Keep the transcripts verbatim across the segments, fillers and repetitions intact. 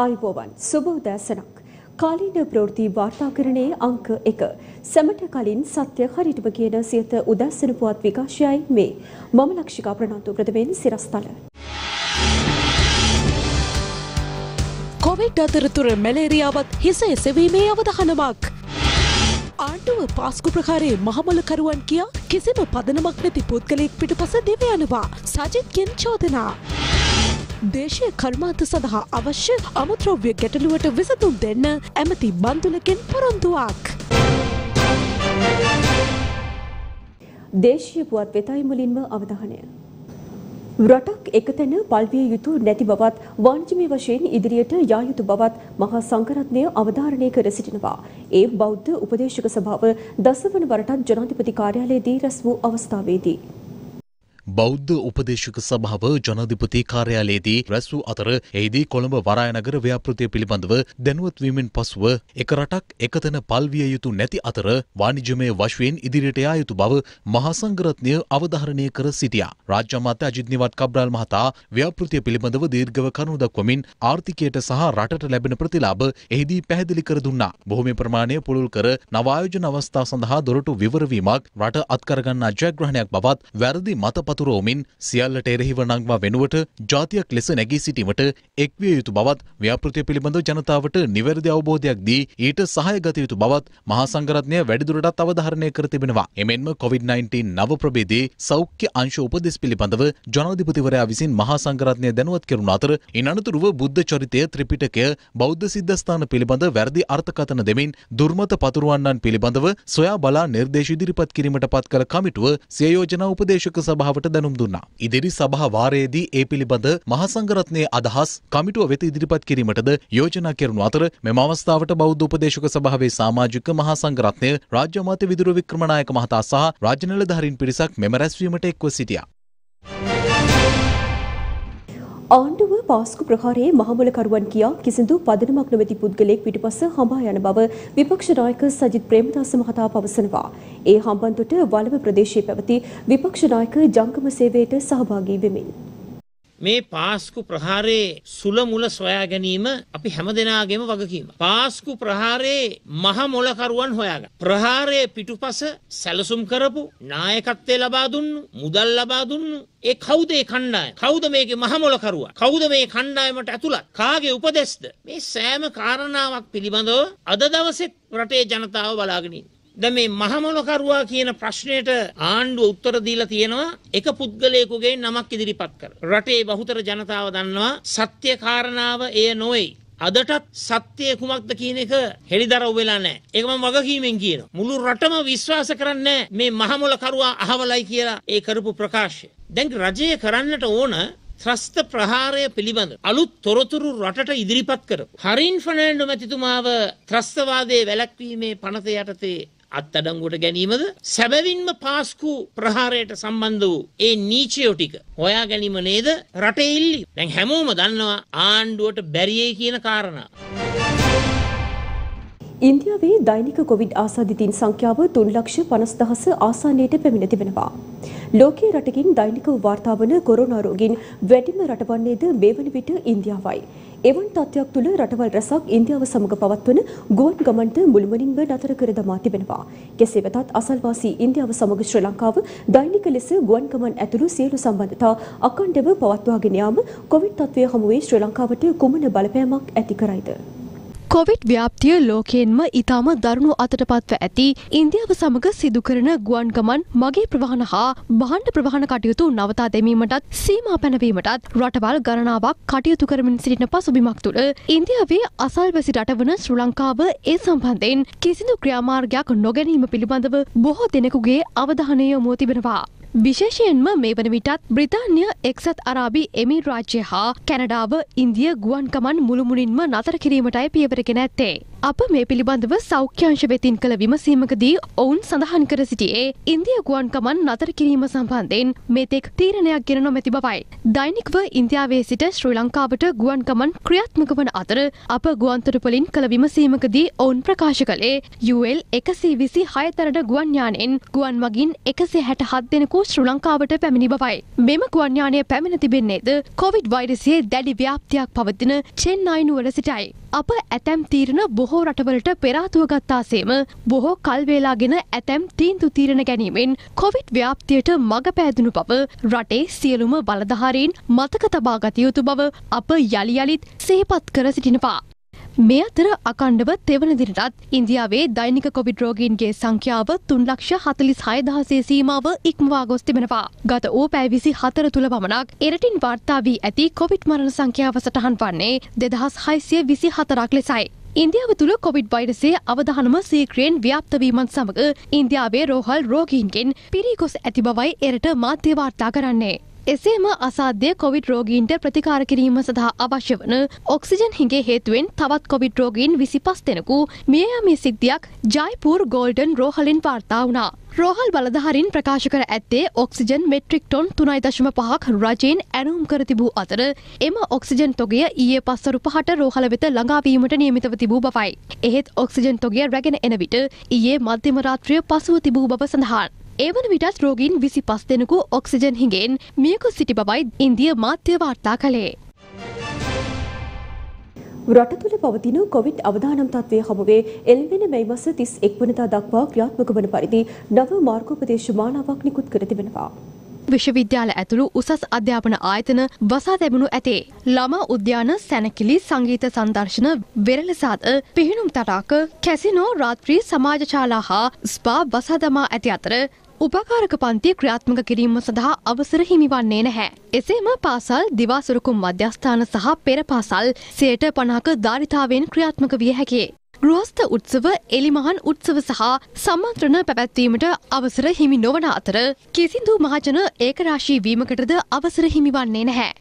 आयुवान सुबोधसनक කාලීන ප්‍රවෘත්ති වාර්තාකරණයේ අංක එක සමට කලින් සත්‍ය හරියටම කියන සියත උදැසන පුවත් විකාශයයි මේ මම ලක්ෂිකා ප්‍රනාන්දු ප්‍රදමෙන් සිරස්තල කොවිඩ් අතරතුර මැලේරියාවත් හිස එසවීමේ අවධානමක් ආණ්ඩුව පාස්කු ප්‍රකාරයේ මහමලකරුවන් කියා කිසිම පදනමක් නැති පුද්ගලෙක් පිටපස දිව යනවා සජිත්ගෙන් චෝදනා देशीय कर्मांत सदा अवश्य अमुद्रव्य गेटलुवट विसतुम देन्न एमति बंधुलकिन परंतुआक देशीय पुवत वेताई मुलिन्म अवधानय रटक एकतन पालविय युतु नेति बवत वाणिज्यमय वशेन इदिरियट या युतु बवत මහා සංඝරත්නය අවධාරණය කර සිටිනවා ඒ බෞද්ධ උපදේශක සභාව දසවන වරටත් ජනාධිපති කාර්යාලයේදී රැස් වූ අවස්ථාවේදී බෞද්ධ උපදේශක සභාව ජනාධිපති කාර්යාලයේදී රැස් වූ අතර එහිදී කොළඹ වරායනගර ව්‍යාපෘතිය පිළිබඳව දැනුවත් වීමෙන් පසුව එක රටක් එකතැන පල්විය යුතු නැති අතර වාණිජමය වශයෙන් ඉදිරියට යා යුතු බව මහා සංඝරත්නය අවධාරණය කර සිටියා. රාජ්‍ය අමාත්‍ය අජිත් නිවාඩ් කබ්‍රාල් මහතා ව්‍යාපෘතිය පිළිබඳව දීර්ඝව කරුණු දක්වමින් ආර්ථිකයට සහ රටට ලැබෙන ප්‍රතිලාභ එහිදී පැහැදිලි කර දුන්නා. බොහෝමය ප්‍රමාණය පුළුල් කර නව ආයෝජන අවස්ථා සඳහා දොරටු විවර වීමක් රට අත්කර ගන්නා ජයග්‍රහණයක් බවත් වැරදි මත පතුරවමින් සියල්ලට එරෙහිව නංවා වෙනුවට ජාතියක් ලෙස නැගී සිටීමට එක්විය යුතු බවත් ව්‍යාපෘතිය පිළිබඳව ජනතාවට නිවැරදි අවබෝධයක් දී ඊට සහාය ගත යුතු බවත් මහා සංඝරත්නය වැඩිදුරටත් අවධාරණය කර තිබෙනවා. එමෙන්ම කොවිඩ්-19 නව ප්‍රභේදයේ සෞඛ්‍ය අංශ උපදෙස් පිළිබඳව ජනාධිපතිවරයා විසින් මහා සංඝරත්නය දැනුවත් කරන අතර ඉන් අනතුරුව බුද්ධ චරිතය ත්‍රිපිටකය බෞද්ධ සිද්ධාස්ථාන පිළිබඳ වැරදි අර්ථකථන දෙමින් දුර්මත පතුරවන්නන් පිළිබඳව සොයා බලා නිර්දේශ ඉදිරිපත් කිරීමට පත් කළ කමිටුව සිය යෝජනා උපදේශක සභාව දැනුම් දුන්නා. ඉදිරි සභා වාරයේදී ඒ පිළිබඳ මහා සංඝරත්නයේ අදහස් කමිටුව වෙත ඉදිරිපත් කිරීමටද යෝජනා කරනු අතර මෙම අවස්ථාවට බෞද්ධ උපදේශක සභාවේ සමාජික මහා සංඝරත්නය රාජ්‍ය අමාත්‍ය විදුර වික්‍රමනායක මහතා සහ රාජ්‍ය නිලධාරීන් පිරිසක් මෙම රැස්වීමට එක්ව සිටියා. ආණ්ඩුව පාස්කු ප්‍රහාරයේ මහමලකරුවන් කියා කිසිදු පදනමක් නොමැති පුද්ගලයෙක් පිටපස හඹා යන බව විපක්ෂ නායක සජිත් ප්‍රේමදාස මහතා පවසනවා. ඒ හම්බන්තොට වලව ප්‍රදේශයේ පැවති විපක්ෂ නායක ජංගම සේවයට සහභාගී වෙමින් මේ පාස්කු ප්‍රහාරයේ සුලමුල සොයා ගැනීම අපි හැමදෙනාගේම වගකීම. පාස්කු ප්‍රහාරයේ මහමලකරුවන් හොයාගන්න. ප්‍රහාරයේ පිටුපස සැලසුම් කරපු නායකත්වය ලබා දුන්නු, මුදල් ලබා දුන්නු ඒ කවුද ඒ කණ්ඩායම? කවුද මේකේ මහමොලකරුවා? කවුද මේ කණ්ඩායමට ඇතුළත්? කාගේ උපදෙස්ද? මේ සෑම කාරණාවක් පිළිබඳව අද දවසේ රටේ ජනතාව බලාගෙන ඉන්නේ. දැන් මේ මහමොලකරුවා කියන ප්‍රශ්නෙට ආණ්ඩුව උත්තර දීලා තියෙනවා එක පුද්ගලයෙකුගේ නමක් ඉදිරිපත් කරලා. රටේ බහුතර ජනතාව දන්නවා සත්‍ය කාරණාව එය නොවේ. අදටත් සත්‍ය කුමක්ද කියන එක හෙළිදරව් වෙලා නැහැ. ඒක මම වගකීමෙන් කියනවා. මුළු රටම විශ්වාස කරන්නේ නැහැ මේ මහමොලකරුවා අහවලයි කියලා ඒ කරපු ප්‍රකාශය. දැන් රජයේ කරන්නට ඕන ත්‍රස්ත ප්‍රහාරය පිළිබඳ අලුත් තොරතුරු රටට ඉදිරිපත් කරපු හරින් ෆර්නැන්ඩෝ මැතිතුමාව ත්‍රස්තවාදයේ වැළැක්වීමේ පනත යටතේ අත්අඩංගුවට ගැනීමද සැබවින්ම පාස්කු ප්‍රහාරයට සම්බන්ධ වූ ඒ නීචයෝ ටික හොයා ගැනීම නේද රටේ ඉල්ලීම. දැන් හැමෝම දන්නවා ආණ්ඩුවට බැරියයි කියන කාරණා. ඉන්දියාවේ දෛනික කොවිඩ් ආසාදිතින් සංඛ්‍යාව තුන් ලක්ෂ පනස් දහස ආසන්නයට පැමිණ තිබෙනවා. ලෝකයේ රටකින් දෛනිකව වාර්තා වන කොරෝනා රෝගීන් වැඩිම රට වන්නේද මේ වන විට ඉන්දියාවයි. එවන් තත්ත්වයක් තුළ රටවල් රැසක් ඉන්දියාව සමග පවත්වන ගුවන් ගමන්ද මුළුමනින්ම නතර කර දමා තිබෙනවා. කෙසේ වෙතත් අසල්වාසී ඉන්දියාව සමග ශ්‍රී ලංකාව දෛනික ලෙස ගුවන් ගමන් ඇතුළු සියලු සම්බන්ධතා අඛණ්ඩව පවත්වාගෙන යාම කොවිඩ් තත්ත්වය හමුවේ ශ්‍රී ලංකාවට කුමන බලපෑමක් ඇති කරයිද? කොවිඩ් ව්‍යාප්තිය ලෝකයෙන්ම ඉතාම දරුණු අතට පත්ව ඇති ඉන්දියාව සමග සිදු කරන ගුවන් ගමන් මගේ ප්‍රවාහන හා භාණ්ඩ ප්‍රවාහන කටයුතු නවතා දැමීමටත් සීමා පැනවීමටත් රටවල් ගණනාවක් කටයුතු කරමින් සිටින පසුබිමක් තුළ ඉන්දියාවේ අසල්වැසි රටවන ශ්‍රී ලංකාව ඒ සම්බන්ධයෙන් කිසිදු ක්‍රියාමාර්ගයක් නොගැනීම පිළිබඳව බොහෝ දෙනෙකුගේ අවධානය යොමු තිබෙනවා. විශේෂයෙන්ම මේ වන විටත් බ්‍රිතාන්‍ය එක්සත් අරාබි එමිරාත් රාජ්‍ය හා කැනඩාව ඉන්දිය ගුවන් ගමන් මුළුමනින්ම නතර කිරීමටයි පියවර ගෙන ඇත්තේ. අප මේ පිළිබඳව සෞඛ්‍යාංශ වෙතින් කළ විමසීමකදී ඔවුන් සඳහන් කර සිටියේ ඉන්දියා ගුවන්කමන් නතර කිරීම සම්බන්ධයෙන් මෙතෙක් තීරණයක් ගෙන නොමැති බවයි. දෛනිකව ඉන්දියාවේ සිට ශ්‍රී ලංකාවට ගුවන්කමන් ක්‍රියාත්මක වන අතර අප ගුවන්තොටුපළින් කළ විමසීමකදී ඔවුන් ප්‍රකාශ කළේ යූ එල් එකසිය විසිහය තරණ ගුවන් යානයෙන් ගුවන් මගින් එකසිය හැටහත් දෙනෙකු ශ්‍රී ලංකාවට පැමිණි බවයි. මෙම ගුවන් යානය පැමිණ තිබෙන්නේද කොවිඩ් වෛරසයේ දැඩි ව්‍යාප්තියක් පවතින චෙන්නයි නුවර සිටයි. අප ඇතැම් තීරණ බොහෝ රටවලට පෙර ආතුව ගත්තාසේම බොහෝ කල් වේලාගෙන ඇතැම් තීන්දුව තීරණ ගැනීමෙන් කොවිඩ් ව්‍යාප්තියට මඟ පෑදුණු බව රටේ සියලුම බලධාරීන් මතක තබා ගත යුතු බව අප යලි යලිත් සිහිපත් කර සිටිනවා. මේ අතර අකණ්ඩව තෙවන දිනටත් ඉන්දියාවේ දෛනික කොවිඩ් රෝගීන්ගේ සංඛ්‍යාව තුන් ලක්ෂ හතලිස් හය දහසය සීමාව ඉක්මවා ගොස් තිබෙනවා. ගත වූ පැය විසිහතර තුල පමණක් එරටින් වාර්තා වී ඇති කොවිඩ් මරණ සංඛ්‍යාව සටහන් වන්නේ දෙදහස් හයසිය විසිහතරක් ලෙසයි. ඉන්දියාව තුළ කොවිඩ් වෛරසයේ අවදානම සීක්‍රයෙන් ව්‍යාප්ත වීමත් සමග ඉන්දියාවේ රෝහල් රෝගීන්ගෙන් පිරී ගොස් ඇති බවයි එරට මාධ්‍ය වාර්තා කරන්නේ. එසේම අසාධ්‍ය කොවිඩ් රෝගීන්ට ප්‍රතිකාර කිරීම සඳහා අවශ්‍ය වන ඔක්සිජන් හිඟේ හේතුවෙන් තවත් කොවිඩ් රෝගීන් විසිපස් දෙනෙකු මිය යමේ සිද්ධියක් ජයිපූර් ගෝල්ඩන් රෝහලෙන් වාර්තා වුණා. රෝහල් බලධාරීන් ප්‍රකාශ කර ඇත්තේ ඔක්සිජන් මෙට්‍රික් ටොන් තුනයි දශම පහක් රජයෙන් ඇනුම් කර තිබූ අතර එම ඔක්සිජන් තොගය ඊයේ පස්වරු පහට රෝහල වෙත ළඟා වීමට නියමිතව තිබූ බවයි. එහෙත් ඔක්සිජන් තොගය රැගෙන එන විට ඊයේ මධ්‍යම රාත්‍රිය පසුව තිබූ බව සඳහන්. ඒ වන විටත් රෝගීන් විසිපස් දෙනෙකු ඔක්සිජන් හිඟෙන් මියගොස් සිටි බවයි ඉන්දියා මාධ්‍ය වාර්තා කළේ. රට තුළ පවතින කොවිඩ් අවදානම් තත්ත්වය හමුවේ එල්වෙන මේ මාස තිස් එක් වනදා දක්වා ක්‍රියාත්මක වන පරිදි නව මාර්ගෝපදේශ මාලාවක් නිකුත් කර තිබෙනවා. විශ්වවිද්‍යාල ඇතුළු උසස් අධ්‍යාපන ආයතන වසා තැබුණු ඇතේ. ළමා උද්‍යාන, සැනකිලි, සංගීත සංදර්ශන, වෙරළසාද, පිහිනුම් තටාක, කැසිනෝ, රාත්‍රී සමාජශාලා හා ස්පා වසා දමා ඇති අතර උපකාරක පන්ති ක්‍රියාත්මක කිරීම සඳහා අවසර හිමිවන්නේ නැහැ. එසේම පාසල්, දිවාසුරුකුම් මධ්‍යස්ථාන සහ පෙර පාසල් සියයට පනහක ධාරිතාවෙන් ක්‍රියාත්මක විය හැකියි. ගෘහස්ත උත්සව, එලිමහන් උත්සව සහ සම්මන්ත්‍රණ පැවැත්වීමට අවසර හිමි නොවන අතර කිසිදු මහජන ඒකරාශී වීමකටද අවසර හිමිවන්නේ නැහැ.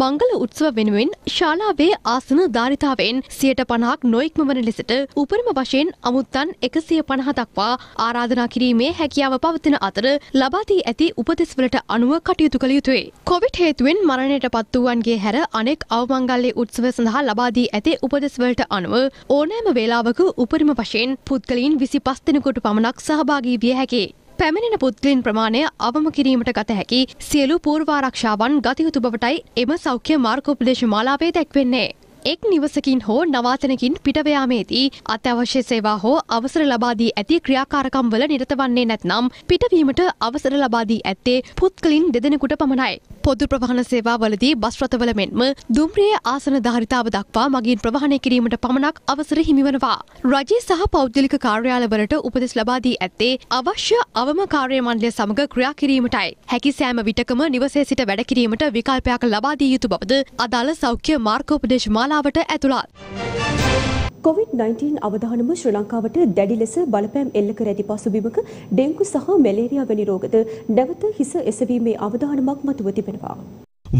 මංගල උත්සව වෙනුවෙන් ශාලාවේ ආසන ධාරිතාවෙන් සියයට පනහක් නොඉක්ම වන ලෙසට උපරිම වශයෙන් අමුත්තන් එකසිය පනහ දක්වා ආරාධනා කිරීමේ හැකියාව පවතින අතර ලබා දී ඇති උපදෙස්වලට අනුව කටයුතු කළ යුතුයි. කොවිඩ් හේතුවෙන් මරණයට පත් වූවන්ගේ හැර අනෙක් අවමංගල්‍ය උත්සව සඳහා ලබා දී ඇති උපදෙස්වලට අනුව ඕනෑම වේලාවක උපරිම වශයෙන් පුද්ගලයන් විසිපස් දෙනෙකුට පමණක් සහභාගී විය හැකියි. පැමිණෙන පුද්ගලයන් ප්‍රමාණය අවම කිරීමට ගත හැකි සියලු පූර්වාරක්ෂාවන් ගත යුතු බවටයි එම සෞඛ්‍ය මාර්ගෝපදේශ මාලාවේ දැක්වෙන්නේ. එක් නිවසකින් හෝ නවාතනකින් පිටව යාමේදී අත්‍යවශ්‍ය සේවා හෝ අවසර ලබා දී ඇති ක්‍රියාකාරකම්වල නිරත වන්නේ නැත්නම් පිටවීමට අවසර ලබා දී ඇත්තේ පුද්ගලයන් දෙදෙනෙකුට පමණයි. පොදු ප්‍රවාහන සේවාවලදී බස් රථවල මෙන්ම දුම්රියේ ආසන ධාරිතාව දක්වා මගින් ප්‍රවාහනය කිරීමට පමණක් අවසර හිමිවනවා. රජයේ සහ පෞද්ගලික කාර්යාලවලට උපදෙස් ලබා දී ඇත්තේ අවශ්‍ය අවම කාර්ය මණ්ඩලය සමග ක්‍රියා කිරීමටයි. හැකි සෑම විටකම නිවසේ සිට වැඩ කිරීමට විකල්පයක් ලබා දී යුතු බවද අදාළ සෞඛ්‍ය මාර්ගෝපදේශ මාලා කොවිඩ් නයින්ටීන් අවධානම ශ්‍රී ලංකාවට දැඩි ලෙස බලපෑම් එල්ල කර ඇති පසුබිමක ඩෙන්ගු සහ මැලේරියා වැනි රෝගද නැවත හිස එසවීමේ අවධානමක් මතුව තිබෙනවා.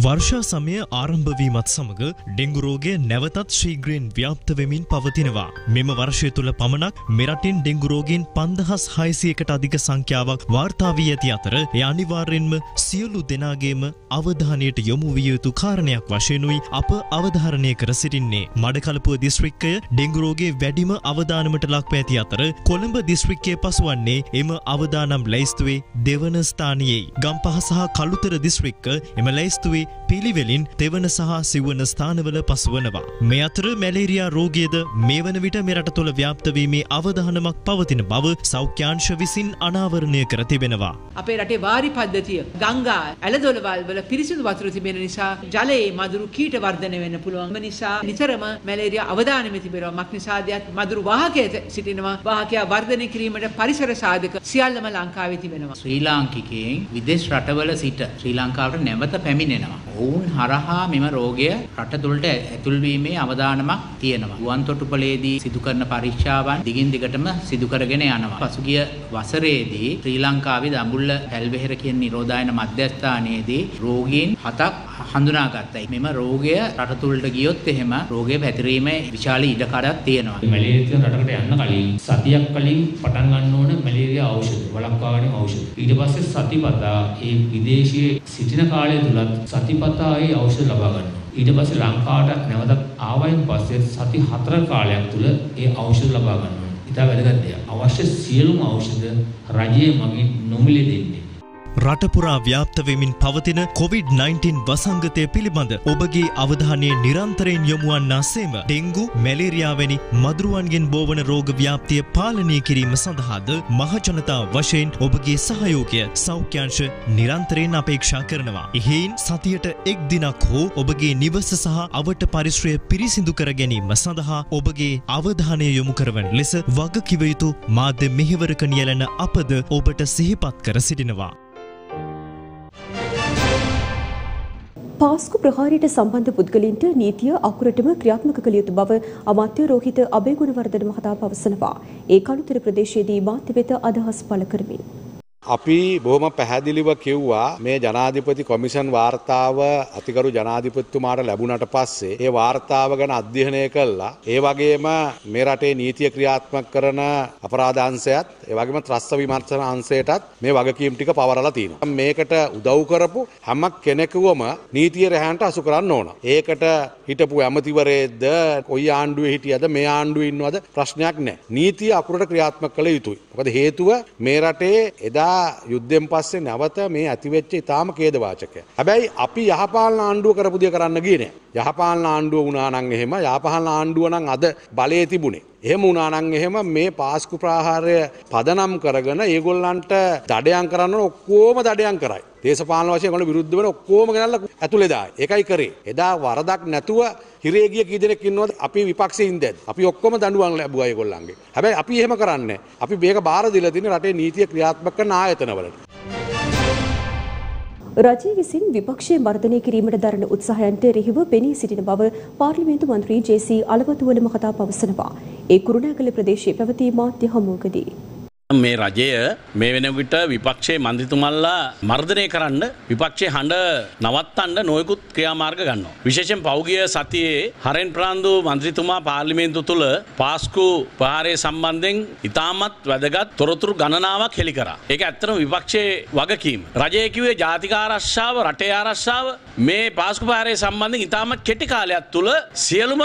වර්ෂා සමය ආරම්භ වීමත් සමග ඩෙන්ගු රෝගය නැවතත් ශීඝ්‍රයෙන් ව්‍යාප්ත වෙමින් පවතිනවා. මෙම වර්ෂය තුළ පමණක් මෙරටින් ඩෙන්ගු රෝගීන් පන්දහස් හයසියකට අධික සංඛ්‍යාවක් වාර්තා වී ඇති අතර ඒ අනිවාර්යෙන්ම සියලු දෙනාගේම අවධානයට යොමු විය යුතු කාරණයක් වශයෙන්ුයි අප අවධාරණය කර සිටින්නේ. මඩකලපුව දිස්ත්‍රික්කය ඩෙන්ගු රෝගයේ වැඩිම අවදානමට ලක්ව ඇති අතර කොළඹ දිස්ත්‍රික්කය පසුවන්නේ එම අවදානම් ලැයිස්තුවේ දෙවන ස්ථානයේයි. ගම්පහ සහ කළුතර දිස්ත්‍රික්ක එම ලැයිස්තුවේ පිළිවෙලින් තෙවන සහ සිවන ස්ථානවල පසුවනවා. මේ අතර මැලේරියා රෝගයද මේ වන විට මෙරට තුළ ව්‍යාප්ත වීමේ අවධානමක් පවතින බව සෞඛ්‍යාංශ විසින් අනාවරණය කර තිබෙනවා. අපේ රටේ වාරි පද්ධතිය ගංගා ඇලදොළවල් වල පිරිසිදු වතුර තිබෙන නිසා ජලයේ මදුරු කීට වර්ධනය වෙන්න පුළුවන් නිසා නිතරම මැලේරියා අවදානම තිබෙනවා. මක්නිසාදයක් මදුරු වාහකයේ සිටිනවා. වාහකයා වර්ධනය කිරීමට පරිසර සාධක සියල්ලම ලංකාවේ තිබෙනවා. ශ්‍රී ලාංකිකයන් විදේශ රටවල සිට ශ්‍රී ලංකාවට නැවත පැමිණෙනවා. තියෙනවා. ඔවුන් හරහා මෙම රෝගය රට තුළට ඇතුල් වීමේ අවදානමක් තියෙනවා. ගුවන්තොටුපළේදී සිදු කරන පරීක්ෂාවන් දිගින් දිගටම සිදු කරගෙන යනවා. පසුගිය වසරේදී ශ්‍රී ලංකාවේ දඹුල්ල පැල්වෙහෙර කියන නිරෝධායන මධ්‍යස්ථානයේදී රෝගීන් හතක් හඳුනාගත්තා. මෙම රෝගය රට තුළට ගියොත් එහෙම රෝගය පැතිරීමේ විශාල ඉඩකඩක් තියෙනවා. මැලේරියා රටකට යන්න කලින් සතියක් කලින් පටන් ගන්න ඕන මැලේරියා ඖෂධ වළක්වාගෙන ඖෂධ. ඊට පස්සේ සතිපතා ඒ විදේශයේ සිටින කාලය තුලත් සතිපතා ඒ ඖෂධ ලබා ගන්නවා. ඊට පස්සේ ලංකාවට නැවත ආවයින් පස්සේ සති හතර කාලයක් තුල ඒ ඖෂධ ලබා ගන්නවා. ඉතින් වැඩගත් දෙයක්. අවශ්‍ය සියලුම ඖෂධ රජයේ මගින් නොමිලේ දෙන්නේ. රට පුරා ව්‍යාප්ත වෙමින් පවතින කොවිඩ්-19 වසංගතය පිළිබඳ ඔබගේ අවධානය නිරන්තරයෙන් යොමු වන්නාසේම ඩෙන්ගු, මැලේරියා වැනි මදුරුවන්ගෙන් බෝවන රෝග ව්‍යාප්තිය පාලනය කිරීම සඳහාද මහ ජනතා වශයෙන් ඔබගේ සහයෝගය සෞඛ්‍යාංශ නිරන්තරයෙන් අපේක්ෂා කරනවා. එහෙයින් සතියට එක් දිනක් හෝ ඔබගේ නිවස සහ අවට පරිසරය පිරිසිදු කර ගැනීම සඳහා ඔබගේ අවධානය යොමු කරවන ලෙස වගකිව යුතු මාධ්‍ය මෙහෙවරක නියැලෙන අපද ඔබට සිහිපත් කර සිටිනවා. පාස්කු ප්‍රහාරයට සම්බන්ධ පුද්ගලින්ට නීතිය අකුරටම ක්‍රියාත්මක කළ යුතු බව අමාත්‍ය රෝහිත අබේගුණවර්ධන මහතා පවසනවා. ඒ කළුතර ප්‍රදේශයේදී මාධ්‍ය වෙත අදහස් පළ කරමින් අපි බොහොම පැහැදිලිව කිව්වා මේ ජනාධිපති කොමිෂන් වාර්තාව අතිගරු ජනාධිපතිතුමාට ලැබුණාට පස්සේ ඒ වාර්තාව ගැන අධ්‍යයනය කළා. ඒ වගේම මේ රටේ නීතිය ක්‍රියාත්මක කරන අපරාධ අංශයත් ඒ වගේම ත්‍රස්ස විමර්ශන අංශයටත් මේ වගකීම් ටික පවරලා තිනවා. මේකට උදව් කරපු හැම කෙනෙකුම නීතිය රැහැන්ට අසු කරන්න ඕන. ඒකට හිටපු ඇමතිවරයෙක්ද කොයි ආණ්ඩුවේ හිටියද මේ ආණ්ඩුවේ ඉන්නවද ප්‍රශ්නයක් නැහැ. නීතිය අකුරට ක්‍රියාත්මක කළ යුතුයි. මොකද හේතුව මේ රටේ එදා යුද්ධෙන් පස්සේ නැවත මේ ඇතිවෙච්ච ඊටාම ඛේදවාචකය. හැබැයි අපි යහපාලන ආණ්ඩුව කරපු දේ කරන්න ගියේ නෑ. යහපාලන ආණ්ඩුව වුණා නම් එහෙම යහපාලන ආණ්ඩුව නම් අද බලයේ තිබුණේ. එහෙම වුණා නම් එහෙම මේ පාස්කු ප්‍රහාරය පදනම් කරගෙන ඒගොල්ලන්ට දඩයන් කරන්න ඔක්කොම දඩයන් කරයි. දේශපාලන වශයෙන් ඒගොල්ලෝ විරුද්ධ වෙන ඔක්කොම ගෙනල්ලා ඇතුලේ දායි. ඒකයි කරේ. එදා වරදක් නැතුව හිරේ ගිය කී දෙනෙක් ඉන්නවද අපි විපක්ෂයේ ඉඳද්දි. අපි ඔක්කොම දඬුවම් ලැබුවා ඒගොල්ලන්ගේ. හැබැයි අපි එහෙම කරන්නේ නැහැ. අපි මේක බාර දීලා තියෙන රටේ නීතිය ක්‍රියාත්මක කරන ආයතනවලට. රජය විසින් විපක්ෂයේ මර්ධනය කිරීමට දරන උත්සාහයන්ට රිහිව පෙනී සිටින බව පාර්ලිමේන්තු මන්ත්‍රී ජේ.සී. අලවතුවල මහතා පවසනවා. ඒ කුරුණෑගල ප්‍රදේශයේ පැවති මාධ්‍ය හමුවකදී මේ රජය මේ වෙනකොට විපක්ෂයේ මන්ත්‍රීතුමන්ලා මර්ධනය කරන්න විපක්ෂයේ හඬ නවත්තන්න නොයෙකුත් ක්‍රියාමාර්ග ගන්නවා. විශේෂයෙන් පෞගිය සතියේ හරෙන් ප්‍රාන්දු මන්ත්‍රීතුමා පාර්ලිමේන්තු තුල පාස්කු ප්‍රහාරය සම්බන්ධයෙන් ඉතාමත් වැදගත් තොරතුරු ගණනාවක් හෙළි කරා. ඒක ඇත්තටම විපක්ෂයේ වගකීම. රජය කිව්වේ ජාතික ආරක්ෂාව, රටේ ආරක්ෂාව මේ පාස්කු ප්‍රහාරය සම්බන්ධයෙන් ඉතාමත් කෙටි කාලයක් තුල සියලුම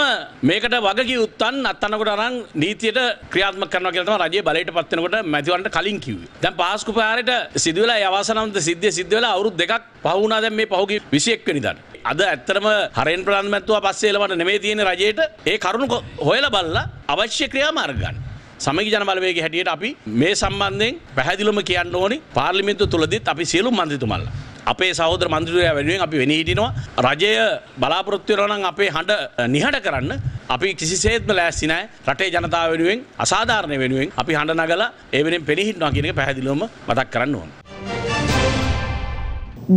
මේකට වගකීම් උත්තන් අත්අඩංගුවට අරන් නීතියට ක්‍රියාත්මක කරනවා කියලා තමයි රජය බලයට පත් වෙනකොට මැතිවරණට කලින් කිව්වේ. දැන් පාස්කු ප්‍රහාරයට සිදු වෙලා ඒ අවසානන්ත සිද්ධිය සිද්ධ වෙලා අවුරුදු දෙකක් පහ වුණා දැන් මේ පහුගිය විසි එක් වෙනිදාට. අද ඇත්තටම හරෙන් ප්‍රාන්දු මැතිතුමා පස්සේ එලවන්න නෙමෙයි තියෙන්නේ රජයට. ඒ කරුණු හොයලා බලලා අවශ්‍ය ක්‍රියාමාර්ග ගන්න. සමගි ජන බලවේගයේ හැටියට අපි මේ සම්බන්ධයෙන් පැහැදිලිවම කියන්න ඕනේ පාර්ලිමේන්තුව තුලදීත් අපි සියලු මන්ත්‍රීතුමන්ලා අපේ සහෝදර මන්ත්‍රීවරයා වෙනුවෙන් අපි වෙණී හිටිනවා. රජය බලාපොරොත්තු වෙනවා නම් අපේ හඬ නිහඬ කරන්න අපි කිසිසේත්ම ලෑස්ති නැහැ. රටේ ජනතාව වෙනුවෙන් අසාධාරණ වෙනුවෙන් අපි හඬ නගලා ඒ වෙනුවෙන් පෙනී හිටිනවා කියන එක පැහැදිලිවම මතක් කරන්න ඕන.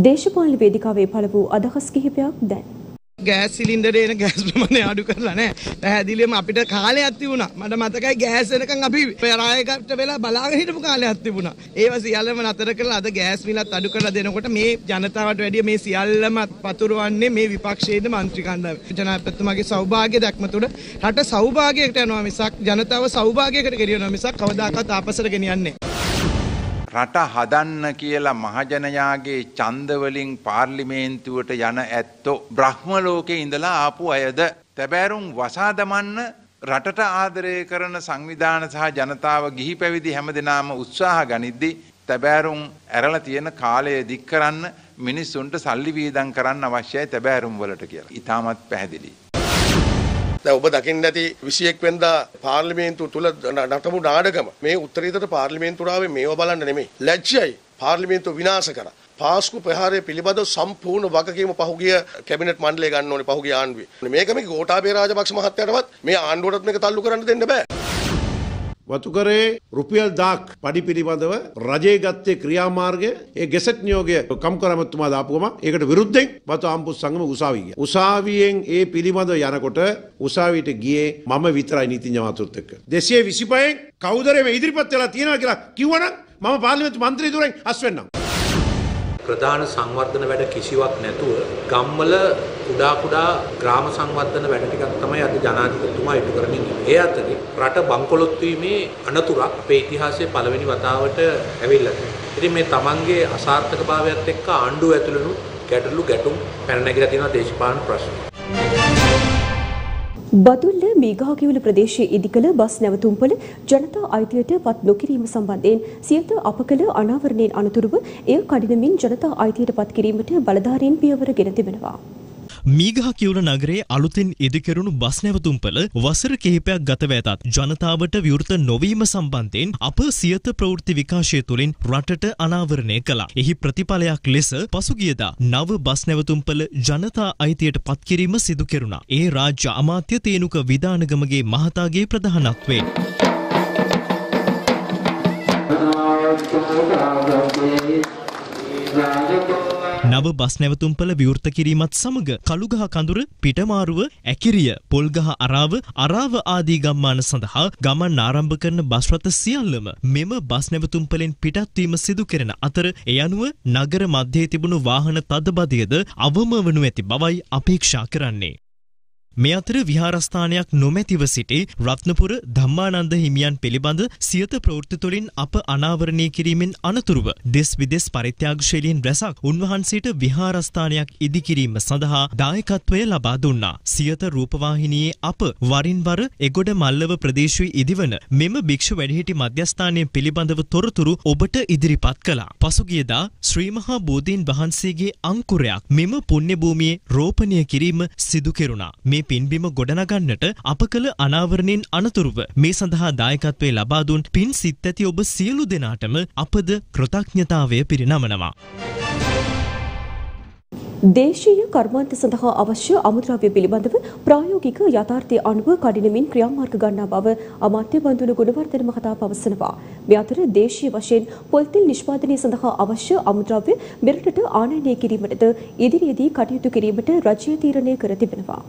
දේශපාලන වේදිකාවේ පළ වූ අදහස් කිහිපයක් දැන් ගෑස් සිලින්ඩරේ එන ගෑස් ප්‍රමාණය අඩු කරලා නැහැ. පැහැදිලිවම අපිට කාලයක් තිබුණා. මට මතකයි ගෑස් එනකන් අපි පෙරායකට වෙලා බලාගෙන හිටපු කාලයක් තිබුණා. ඒව සියල්ලම නතර කරලා අද ගෑස් මිලත් අඩු කරලා දෙනකොට මේ ජනතාවට වැඩිය මේ සියල්ලම පතුරවන්නේ මේ විපක්ෂයේ මන්ත්‍රී කණ්ඩායම. ජනාධිපතිතුමාගේ සෞභාග්‍ය දැක්ම තුළ රට සෞභාග්‍යයකට යනවා මිසක් ජනතාව සෞභාග්‍යයකට ගෙනියනවා මිසක් කවදාකවත් ආපස්සට ගෙනියන්නේ නැහැ. රට හදන්න කියලා මහජනයාගේ ඡන්දවලින් පාර්ලිමේන්තුවට යන ඇත්තෝ බ්‍රහ්ම ලෝකේ ඉඳලා ආපු අයද තැබෑරුම් වසා දමන්න රටට ආදරය කරන සංවිධාන සහ ජනතාව ගිහි පැවිදි හැමදෙනාම උත්සාහ ගනිද්දී තැබෑරුම් ඇරලා තියෙන කාලය දික් කරන්න මිනිස්සුන්ට සල්ලි වීදම් කරන්න අවශ්‍යයි තැබෑරුම් වලට කියලා. ඉතාමත් පැහැදිලියි. දැන් ඔබ දකින්න ඇති විසි එක් වෙනිදා පාර්ලිමේන්තුව තුල නටපු නාඩගම මේ උත්තරීතර පාර්ලිමේන්තුවාවේ මේව බලන්න නෙමෙයි. ලැජ්ජයි පාර්ලිමේන්තුව විනාශ කරා. පාස්කු ප්‍රහාරය පිළිබඳව සම්පූර්ණ වගකීම පහුගිය කැබිනට් මණ්ඩලය ගන්න ඕනේ පහුගිය ආණ්ඩුවේ. මේක මේ ගෝඨාභය රාජපක්ෂ මහත්තයාටවත් මේ ආණ්ඩුවටත් මේක තල්ලු කරන්න දෙන්න බෑ. वतुकरे रुपियल दाख पाड़ी पिरीबादव रजे गत्ते क्रिया मार्गे ये गेसेट नियोगे कम कराम तुम्हाद आपको मा एक अट विरुद्धे बातो आम पुस संगम उसावी गया उसावी एंग ये पिरीबादव याना कोटे उसावी टे गिये मामा वितराई नीति जमातुर तक देशीय विशिपाएं काउदरे में इधर पत्ते ला तीन आगे ला क्यों ना मामा पार्लियामेंट मंत्री दूर अस्वेन्ना ප්‍රධාන සංවර්ධන වැඩ කිසිවක් නැතුව ගම්වල කුඩා කුඩා ග්‍රාම සංවර්ධන වැඩ ටිකක් තමයි අද ජනාධිපතිතුමා ඉටු කරමින් ඉන්නේ. ඒ අතරේ රට බංකොලොත් වීමේ අනතුරක් අපේ ඉතිහාසයේ පළවෙනි වතාවට ඇවිල්ලා තියෙනවා. ඉතින් මේ තමන්ගේ අසාර්ථකභාවයත් එක්ක ආණ්ඩුව ඇතුළේලු ගැටලු ගැටුම් පැන නැගිලා තියෙනවා දේශපාලන ප්‍රශ්න. බදුල්ල මීගහකිවුල ප්‍රදේශයේ ඉදිකළ බස් නැවතුම්පළ ජනතා අයිතියට පත් නොකිරීම සම්බන්ධයෙන් සියත අප කළ අනාවරණයෙන් අනතුරුව එය කඩිනමින් ජනතා අයිතියට පත් කිරීමට බලධාරීන් පියවර ගෙන තිබෙනවා. මීගහකිවුල නගරයේ අලුතින් ඉදිකරුණු බස් නැවතුම්පළ වසර කිහිපයක් ගතව ඇතත් ජනතාවට විවෘත නොවීම සම්බන්ධයෙන් අප සියත ප්‍රවෘත්ති විකාශය තුළින් රටට අනාවරණය කළා. එහි ප්‍රතිඵලයක් ලෙස පසුගියදා නව බස් නැවතුම්පළ ජනතා අයිතියට පත් කිරීම සිදු කෙරුණා. ඒ රාජ්‍ය අමාත්‍ය තේනුක විදානගමගේ මහතාගේ ප්‍රධානත්වයෙන් නව බස් නැවතුම්පළ විවෘත කිරීමත් සමග කළුගහ කඳුර, පිටමාරුව, ඇකිරිය, පොල්ගහ අරාව, අරාව ආදී ගම්මාන සඳහා ගමන් ආරම්භ කරන බස් රථ සියල්ලම මෙම බස් නැවතුම්පළෙන් පිටත් වීම සිදු කෙරෙන අතර ඒ අනුව නගර මැදේ තිබුණු වාහන තදබදයද අවම වනු ඇති බවයි අපේක්ෂා කරන්නේ. මේ අතර විහාරස්ථානයක් නොමැතිව සිටි රත්නපුර ධම්මානන්ද හිමියන් පිළිබඳ සියත ප්‍රවෘත්ති තුළින් අප අනාවරණය කිරීමෙන් අනතුරුව දෙස් විදෙස් පරිත්‍යාගශීලීන් රැසක් උන්වහන්සේට විහාරස්ථානයක් ඉදිකිරීම සඳහා දායකත්වය ලබා දුන්නා. සියත රූපවාහිනියේ අප වරින් වර එගොඩ මල්ලව ප්‍රදේශයේ ඉදිවන මෙම භික්ෂු වැඩිහිටි මධ්‍යස්ථානය පිළිබඳව තොරතුරු ඔබට ඉදිරිපත් කළා. පසුගියදා ශ්‍රී මහා බෝධීන් වහන්සේගේ අංකුරයක් මෙම පුණ්‍ය භූමියේ රෝපණය කිරීම සිදු කෙරුණා. පින්බිම ගොඩනගන්නට අප කළ අනාවරණයෙන් අනතුරුව මේ සඳහා දායකත්වය ලබා දුන් පින් සිත් ඇති ඔබ සියලු දෙනාටම අපද කෘතඥතාවය පිරිනමනවා. දේශීය කර්මාන්ත සඳහා අවශ්‍ය අමුද්‍රව්‍ය පිළිබඳව ප්‍රායෝගික යථාර්ථය අනුව කඩිනමින් ක්‍රියාමාර්ග ගන්නා බව අමාත්‍ය බඳුන ගුණවර්ධන මහතා පවසනවා. මේ අතර දේශීය වශයෙන් පොල්තෙල් නිෂ්පාදනය සඳහා අවශ්‍ය අමුද්‍රව්‍ය මෙරටට ආනයනය කිරීමටද ඉදිරියේදී කටයුතු කිරීමට රජය තීරණය කර තිබෙනවා.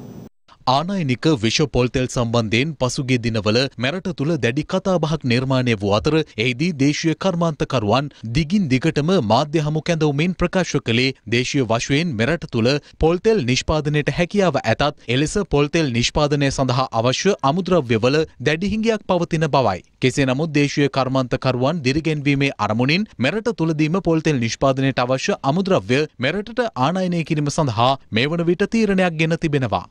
ආනයනික විෂ පොල්තෙල් සම්බන්ධයෙන් පසුගිය දිනවල මෙරට තුල දැඩි කතාබහක් නිර්මාණය වූ අතර එෙහිදී දේශීය කර්මාන්තකරුවන් දිගින් දිගටම මාධ්‍ය හමු කැඳවුමින් ප්‍රකාශ කළේ දේශීය වශයෙන් මෙරට තුල පොල්තෙල් නිෂ්පාදනයට හැකියාව ඇතත් එලෙස පොල්තෙල් නිෂ්පාදනය සඳහා අවශ්‍ය අමුද්‍රව්‍යවල දැඩි හිඟයක් පවතින බවයි. කෙසේ නමුත් දේශීය කර්මාන්තකරුවන් දිරිගෙන්වීමේ අරමුණින් මෙරට තුලදීම පොල්තෙල් නිෂ්පාදනයට අවශ්‍ය අමුද්‍රව්‍ය මෙරටට ආනයනය කිරීම සඳහා මේ වන විට තීරණයක් ගෙන තිබෙනවා.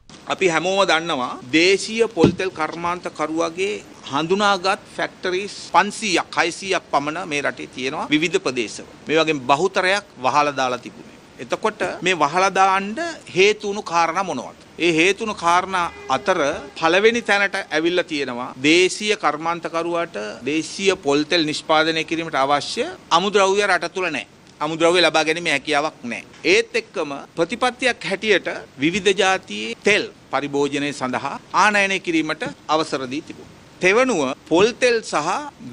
හැමෝම දන්නවා දේශීය පොල්තෙල් කර්මාන්ත කරුවගේ හඳුනාගත් ෆැක්ටරිස් පන්සීයක් හයසීයක් පමණ මේ රටේ තියෙනවා විවිධ ප්‍රදේශවල. මේ වගේ බහුතරයක් වහලා දාලා තිබුණේ. එතකොට මේ වහලා දාන්න හේතුණු කාරණා මොනවද? ඒ හේතුණු කාරණා අතර පළවෙනි තැනට ඇවිල්ලා තියෙනවා දේශීය කර්මාන්ත කරුවාට දේශීය පොල්තෙල් නිෂ්පාදනය කිරීමට අවශ්‍ය අමුද්‍රව්‍ය රට තුල නැහැ. අමුද්‍රව්‍ය ලබා ගැනීම හැකියාවක් නැහැ. ඒත් එක්කම ප්‍රතිපත්තියක් හැටියට විවිධ ජාතියේ තෙල් පරිභෝජනය සඳහා ආනයනය කිරීමට අවසර දී තිබුණා. තෙවනුව පොල් තෙල් සහ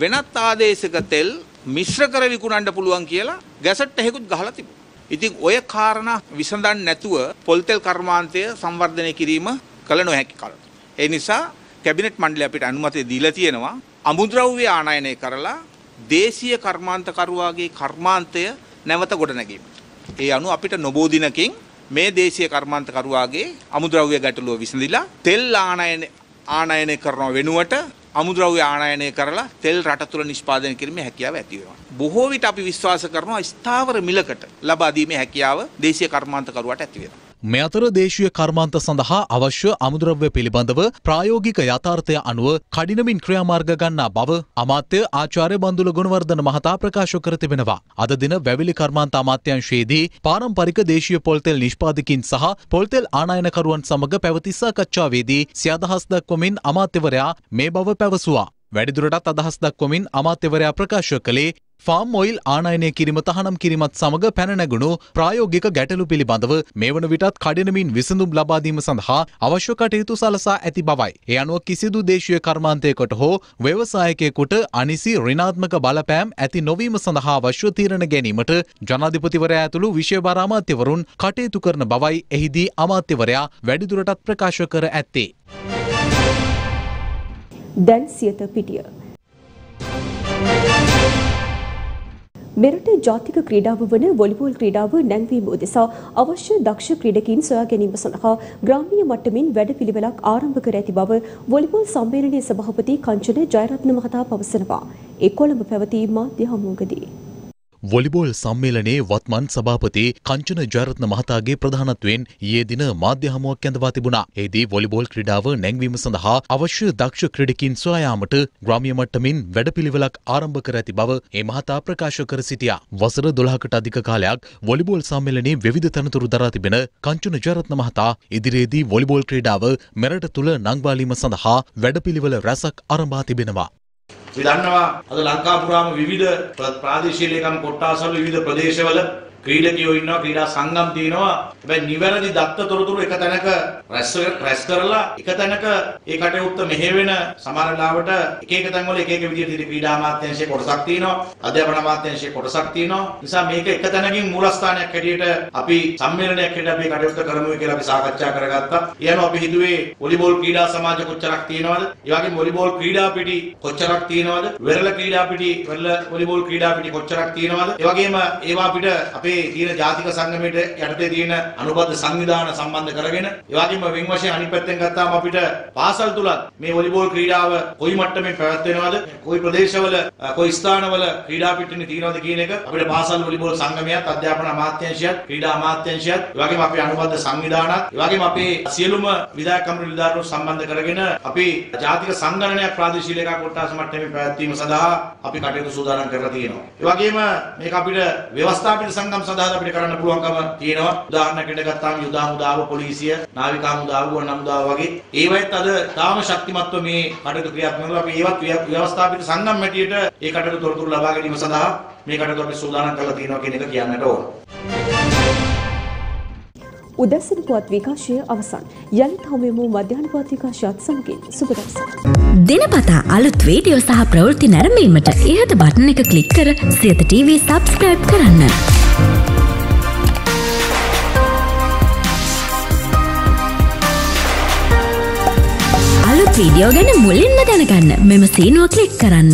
වෙනත් ආදේශක තෙල් මිශ්‍ර කර විකුණන්න පුළුවන් කියලා ගැසට් එකකුත් ගහලා තිබුණා. ඉතින් ඔය කාරණා විසඳන්නේ නැතුව පොල් තෙල් කර්මාන්තය සංවර්ධනය කිරීම කල නොහැකි කලට. ඒ නිසා කැබිනට් මණ්ඩලය අපිට අනුමැතිය දීලා තියෙනවා අමුද්‍රව්‍ය ආනයනය කරලා දේශීය කර්මාන්තකරුවාගේ කර්මාන්තය නැවත ගොඩනැගීම. ඒ අනුව අපිට නොබෝධිනකින් මේ දේශීය කර්මාන්තකරුවාගේ අමුද්‍රව්‍ය ගැටලුව විසඳිලා තෙල් ආනයන ආනයනය කරන වෙනුවට අමුද්‍රව්‍ය ආනයනය කරලා තෙල් රට තුළ නිෂ්පාදනය කිරීමේ හැකියාව ඇති වෙනවා. බොහෝ විට අපි විශ්වාස කරනවා ස්ථාවර මිලකට ලබා දීමේ හැකියාව දේශීය කර්මාන්තකරුවාට ඇති වෙනවා. මේ අතර දේශීය කර්මාන්ත සඳහා අවශ්‍ය අමුද්‍රව්‍ය පිළිබඳව ප්‍රායෝගික යථාර්ථය අනුව කඩිනමින් ක්‍රියාමාර්ග ගන්නා බව අමාත්‍ය ආචාර්ය බන්දුල ගුණවර්ධන මහතා ප්‍රකාශ කර තිබෙනවා. අද දින වැවිලි කර්මාන්ත අමාත්‍යාංශයේදී පාරම්පරික දේශීය පොල්තෙල් නිෂ්පාදකින් සහ පොල්තෙල් ආනයනකරුවන් සමග පැවති සාකච්ඡාවේදී සිය අදහස් දක්වමින් අමාත්‍යවරයා මේ බව පැවසුවා. වැඩිදුරටත් අදහස් දක්වමින් අමාත්‍යවරයා ප්‍රකාශ කළේ ෆාම් ඔයිල් ආනයනය කිරීම තහනම් කිරීමත් සමග පැන නැගුණු ප්‍රායෝගික ගැටලු පිළිබඳව මේ වන විටත් කඩිනමින් විසඳුම් ලබා දීම සඳහා අවශ්‍ය කටයුතු සලසා ඇති බවයි. ඒ අනුව කිසිදු දේශීය කර්මාන්තයකට හෝ ව්‍යවසායකයෙකුට අනිසි ඍණාත්මක බලපෑම් ඇති නොවීම සඳහා අවශ්‍ය තීරණ ගැනීමට ජනාධිපතිවරයා ඇතුළු විශේෂ භාර අමාත්‍යවරුන් කටයුතු කරන බවයි එහිදී අමාත්‍යවරයා වැඩිදුරටත් ප්‍රකාශ කර ඇත්තේ. දැන් සියත පිටිය මෙරට ජාතික ක්‍රීඩාව වන වොලිබෝල් ක්‍රීඩාව නැංවීම උදෙසා අවශ්‍ය දක්ෂ ක්‍රීඩකයින් සොයා ගැනීම සඳහා ග්‍රාමීය මට්ටමින් වැඩපිළිවෙලක් ආරම්භ කර ඇති බව වොලිබෝල් සම්මේලනයේ සභාපති කංචන ජයරත්න මහතා පවසනවා. ඒ කොළඹ පැවති මාධ්‍ය හමුවකදී වොලිබෝල් සම්මේලනයේ වත්මන් සභාපති කංචන ජයරත්න මහතාගේ ප්‍රධානත්වයෙන් ඊයේ දින මාධ්‍ය හමුවක් ඇඳවා තිබුණා. එෙහිදී වොලිබෝල් ක්‍රීඩාව නැංවීම සඳහා අවශ්‍ය දක්ෂ ක්‍රීඩකයින් සොයා යාමට ග්‍රාමීය මට්ටමින් වැඩපිළිවෙලක් ආරම්භ කර ඇති බව ඒ මහතා ප්‍රකාශ කර සිටියා. වසර දොළහකට අධික කාලයක් වොලිබෝල් සම්මේලනයේ විවිධ තනතුරු දරා තිබෙන කංචන ජයරත්න මහතා ඉදිරියේදී වොලිබෝල් ක්‍රීඩාව මෙරට තුල නංවාලීම සඳහා වැඩපිළිවෙල රැසක් ආරම්භා තිබෙනවා. විදන්නවා අද ලංකාපුරාම විවිධ ප්‍රාදේශීය ලේකම් කොට්ටාස්වල විවිධ ප්‍රදේශවල ක්‍රීඩකයෝ ඉන්නවා, ක්‍රීඩා සංගම් තියෙනවා. හැබැයි නිවැරදි දත්ත තොරතුරු එක තැනක රැස් රැස් කරලා එක තැනක ඒ කටයුත්ත මෙහෙවෙන සමාරලාවට එක එක තැන්වල එක එක විදිහට ක්‍රීඩා අමාත්‍යාංශයේ කොටසක් තියෙනවා, අධ්‍යාපන අමාත්‍යාංශයේ කොටසක් තියෙනවා. නිසා මේක එක තැනකින් මූලස්ථානයක් හැටියට අපි සම්මේලනයක් හැටියට අපි කටයුත්ත කරමු කියලා අපි සාකච්ඡා කරගත්තා. ඊයම අපි හිතුවේ වොලිබෝල් ක්‍රීඩා සමාජ කොච්චරක් තියෙනවද, ඒ වගේම වොලිබෝල් ක්‍රීඩා පිටි කොච්චරක් තියෙනවද, වෙරළ ක්‍රීඩා පිටි වෙරළ වොලිබෝල් ක්‍රීඩා පිටි කොච්චරක් තියෙනවද, ඒ වගේම ඒවා අපිට අපේ තියෙන ජාතික සංගමයට යටතේ තියෙන අනුබද්ධ සංවිධාන සම්බන්ධ කරගෙන ඒ වගේම වෙන් වශයෙන් අනිත් පැත්තෙන් ගත්තාම අපිට පාසල් තුලත් මේ වොලිබෝල් ක්‍රීඩාව කොයි මට්ටමේ පැවැත්වෙනවද, කොයි ප්‍රදේශවල කොයි ස්ථානවල ක්‍රීඩා පිටින් තියෙනවද කියන එක අපිට පාසල් වොලිබෝල් සංගමයත් අධ්‍යාපන අමාත්‍යාංශයත් ක්‍රීඩා අමාත්‍යාංශයත් ඒ වගේම අපේ අනුබද්ධ සංවිධානත් ඒ වගේම අපේ සියලුම විධායක කමිටු නිලධාරීන් සම්බන්ධ කරගෙන අපි ජාතික සංගණනයක් ප්‍රාදේශීය ලේකම් කොට්ටාස මට්ටමේ පැවැත්වීම සඳහා අපි කටයුතු සූදානම් කරලා තියෙනවා. ඒ වගේම මේක අපිට ව්‍යවස්ථාපිත සංගම් සඳහා අපිට කරන්න පුළුවන්කම තියෙනවා. උදාහරණයකට ගත්තාම යුදා හමුදාව, පොලිසිය, නාවිකා හමුදාව, වන හමුදාව වගේ ඒවත් අද තාම ශක්තිමත්ව මේ කටයුතු ක්‍රියාත්මක කරලා අපි ඒවත් ව්‍යවස්ථාපිත සංගම් හැටියට ඒ කටයුතු තොරතුරු ලබා ගැනීම සඳහා මේ කටයුතු අපි සූදානම් කරලා තියෙනවා කියන එක කියන්නට ඕන. උදැසන පුවත් විකාශය අවසන්. යලිත් හමුවෙමු මධ්‍යහන පුවත් විකාශයත් සමගින් සුබ දවසක්. දිනපතා අලුත් වීඩියෝ සහ ප්‍රවෘත්ති නැරඹීමට ඉහත බටන් එක ක්ලික් කර සියත ටීවී සබ්ස්ක්‍රයිබ් කරන්න. අලුත් වීඩියෝ ගැන මුලින්ම දැනගන්න මෙම සීනුව ක්ලික් කරන්න.